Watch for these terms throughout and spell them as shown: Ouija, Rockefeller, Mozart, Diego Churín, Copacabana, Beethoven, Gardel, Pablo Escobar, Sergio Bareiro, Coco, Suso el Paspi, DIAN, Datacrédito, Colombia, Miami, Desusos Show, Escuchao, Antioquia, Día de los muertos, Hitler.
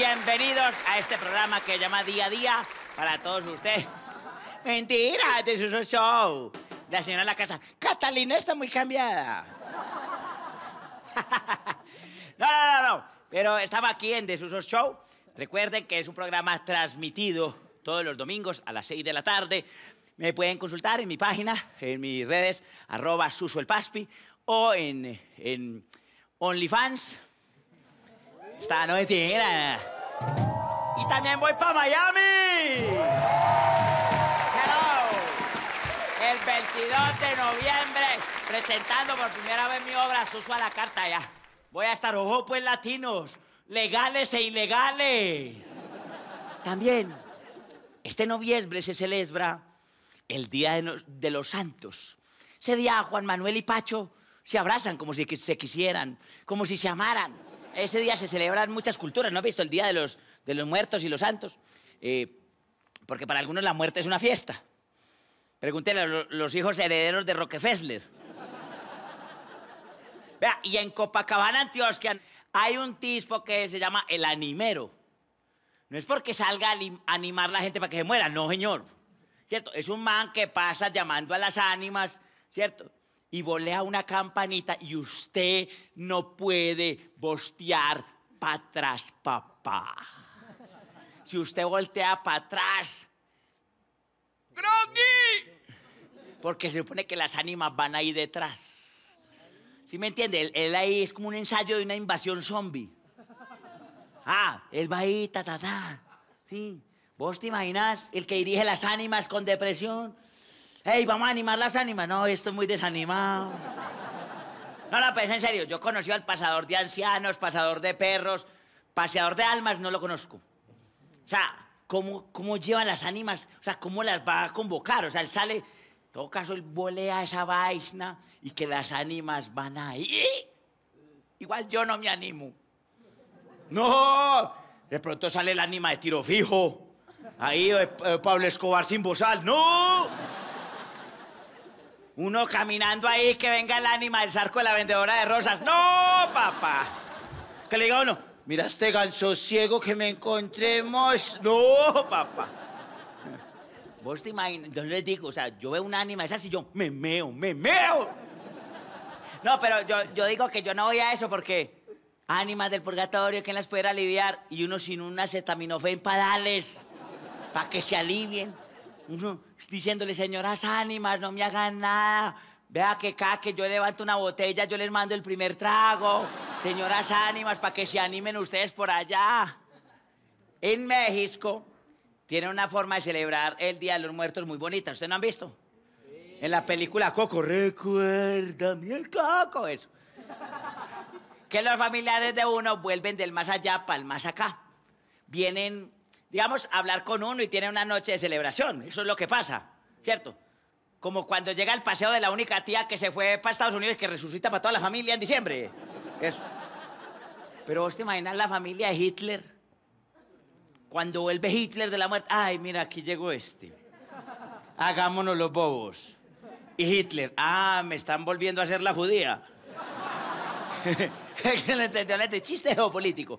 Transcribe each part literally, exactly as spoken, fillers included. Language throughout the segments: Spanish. Bienvenidos a este programa que se llama Día a Día para todos ustedes. Mentira, de su show. La señora de la casa, Catalina está muy cambiada. No, no, no, no. Pero estaba aquí en Desusos Show. Recuerden que es un programa transmitido todos los domingos a las seis de la tarde. Me pueden consultar en mi página, en mis redes, arroba susoelpaspi, o en, en OnlyFans. Está, no me tiran. Y también voy para Miami. Hello. El veintidós de noviembre, presentando por primera vez mi obra Suso a la Carta ya. Voy a estar, ojo, pues, latinos, legales e ilegales. También, este noviembre se celebra el Día de, no, de los Santos. Ese día Juan Manuel y Pacho se abrazan como si se quisieran, como si se amaran. Ese día se celebran muchas culturas, ¿no has visto? El Día de los, de los Muertos y los Santos. Eh, porque para algunos la muerte es una fiesta. Pregúntenle a los hijos herederos de Rockefeller. Vea, y en Copacabana, Antioquia, hay un tipo que se llama el animero. No es porque salga a animar a la gente para que se muera, no, señor. ¿Cierto? Es un man que pasa llamando a las ánimas, ¿cierto? Y volea una campanita y usted no puede bostear para atrás, papá. Si usted voltea para atrás... ¡Grogui! Porque se supone que las ánimas van ahí detrás. ¿Sí me entiende? Él, él ahí es como un ensayo de una invasión zombie. Ah, él va ahí, ta, ta, ta. Sí. ¿Vos te imaginas el que dirige las ánimas con depresión? ¡Ey, vamos a animar las ánimas! No, esto es muy desanimado. No, no, pues en serio, yo conocí al pasador de ancianos, pasador de perros, paseador de almas, no lo conozco. O sea, ¿cómo, cómo llevan las ánimas? O sea, ¿cómo las va a convocar? O sea, él sale... En todo caso, él volea esa vaina y que las ánimas van ahí. Igual yo no me animo. ¡No! De pronto sale el ánima de tiro fijo. Ahí, eh, eh, Pablo Escobar sin bozal. ¡No! Uno caminando ahí, que venga el ánima del Zarco de la vendedora de rosas. ¡No, papá! Que le diga uno, mira este ganso ciego que me encontremos. ¡No, papá! Vos te imaginas, yo les digo, o sea, yo veo un ánima esa y yo me meo, me meo. No, pero yo, yo digo que yo no voy a eso porque ánimas del purgatorio, ¿quién las pudiera aliviar? Y uno sin un acetaminofén para darles, para que se alivien. Uno diciéndole, señoras ánimas, no me hagan nada. Vea que cada que yo levanto una botella, yo les mando el primer trago. Señoras ánimas, para que se animen ustedes por allá. En México... tiene una forma de celebrar el Día de los Muertos muy bonita. ¿Ustedes no han visto? Sí. En la película Coco. Recuérdame el Coco, eso. Que los familiares de uno vuelven del más allá para el más acá. Vienen, digamos, a hablar con uno y tienen una noche de celebración. Eso es lo que pasa, ¿cierto? Como cuando llega el paseo de la única tía que se fue para Estados Unidos y que resucita para toda la familia en diciembre. Eso. Pero vos te imaginas la familia de Hitler... Cuando vuelve Hitler de la muerte, ay, mira, aquí llegó este. Hagámonos los bobos. Y Hitler, ah, me están volviendo a hacer la judía. Le entendió el chiste geopolítico.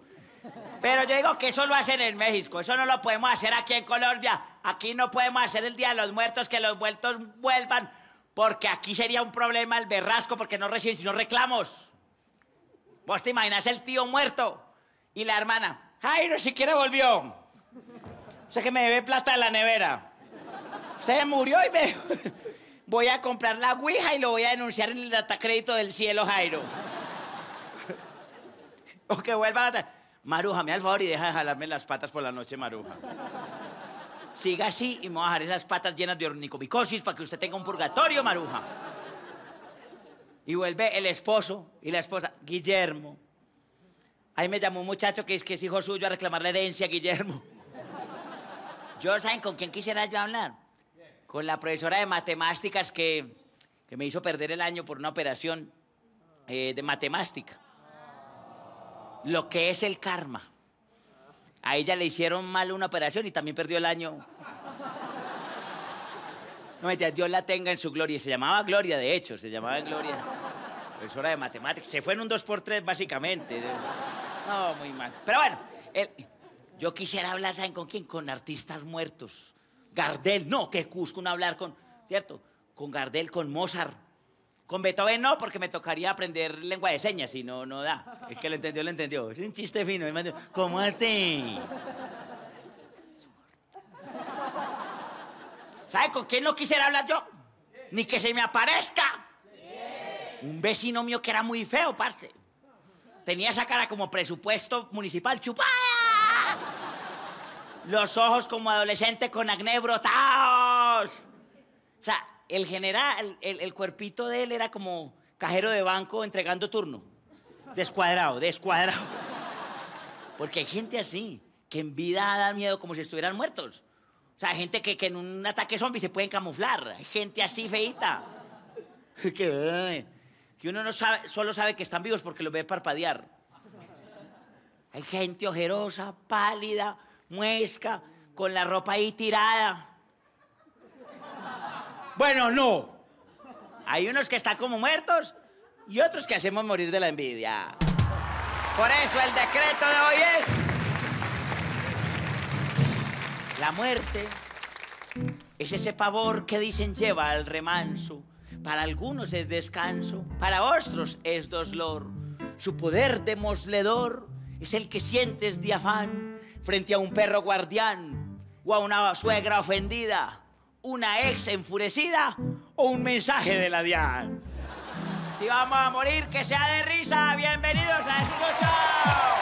Pero yo digo que eso lo hacen en México, eso no lo podemos hacer aquí en Colombia. Aquí no podemos hacer el Día de los Muertos, que los muertos vuelvan, porque aquí sería un problema el berrasco, porque no reciben sino reclamos. ¿Vos te imaginas el tío muerto y la hermana? ¡Ay, no siquiera volvió! O sea que me debe plata de la nevera. Usted murió y me... Voy a comprar la ouija y lo voy a denunciar en el datacrédito del cielo, Jairo. O que vuelva a... Maruja, me da el favor y deja de jalarme las patas por la noche, Maruja. Siga así y me voy a dejar esas patas llenas de ornicomicosis para que usted tenga un purgatorio, Maruja. Y vuelve el esposo y la esposa. Guillermo. Ahí me llamó un muchacho que es, que es hijo suyo a reclamar la herencia, Guillermo. Yo, ¿saben con quién quisiera yo hablar? Con la profesora de matemáticas que, que me hizo perder el año por una operación eh, de matemática. Lo que es el karma. A ella le hicieron mal una operación y también perdió el año. No, mentira, Dios la tenga en su gloria. Se llamaba Gloria, de hecho, se llamaba Gloria. Profesora de matemáticas. Se fue en un dos por tres, básicamente. No, muy mal. Pero bueno, el, Yo quisiera hablar, ¿saben con quién? Con artistas muertos. Gardel, no, que Cusco, no hablar con, ¿cierto? Con Gardel, con Mozart. Con Beethoven no, porque me tocaría aprender lengua de señas y no, no da. Es que lo entendió, lo entendió. Es un chiste fino. ¿Cómo así? ¿Sabe con quién no quisiera hablar yo? Ni que se me aparezca. Un vecino mío que era muy feo, parce. Tenía esa cara como presupuesto municipal chupada. Los ojos como adolescente con acné brotados. O sea, el general, el, el cuerpito de él era como cajero de banco entregando turno. Descuadrado, descuadrado. Porque hay gente así, que en vida da miedo como si estuvieran muertos. O sea, gente que, que en un ataque zombie se pueden camuflar. Hay gente así feíta. Que, que uno no sabe, solo sabe que están vivos porque los ve parpadear. Hay gente ojerosa, pálida, muesca, con la ropa ahí tirada. Bueno, no. Hay unos que están como muertos y otros que hacemos morir de la envidia. Por eso el decreto de hoy es... La muerte es ese pavor que dicen lleva al remanso. Para algunos es descanso, para otros es dolor. Su poder demoledor es el que sientes de afán frente a un perro guardián o a una suegra ofendida, una ex enfurecida o un mensaje de la DIAN. Si vamos a morir, que sea de risa. Bienvenidos a Escuchao.